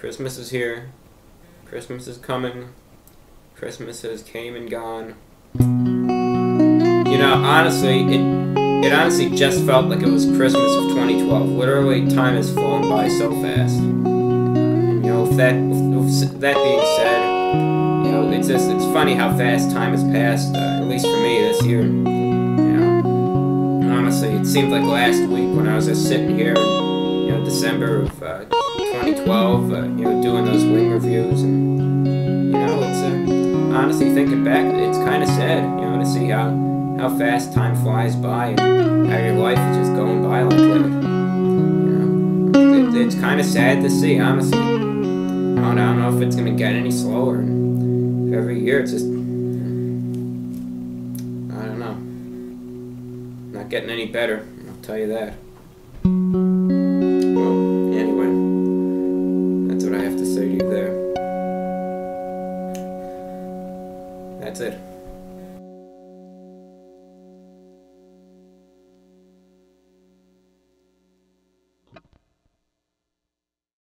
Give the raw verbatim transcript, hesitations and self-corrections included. Christmas is here. Christmas is coming. Christmas has came and gone. You know, honestly, it it honestly just felt like it was Christmas of twenty twelve. Literally, time has flown by so fast. You know, with that, with, with that being said, you know, it's just, it's funny how fast time has passed. Uh, at least for me this year. Honestly, it seemed like last week when I was just sitting here, you know, December of uh, twenty twelve, uh, you know, doing those wing reviews, and you know, it's uh, honestly thinking back, it's kind of sad, you know, to see how how fast time flies by and how your life is just going by like that. You know, it, it's kind of sad to see, honestly. I don't, I don't know if it's gonna get any slower. And every year, it's just. Not getting any better, I'll tell you that. Well, anyway, that's what I have to say to you there. That's it.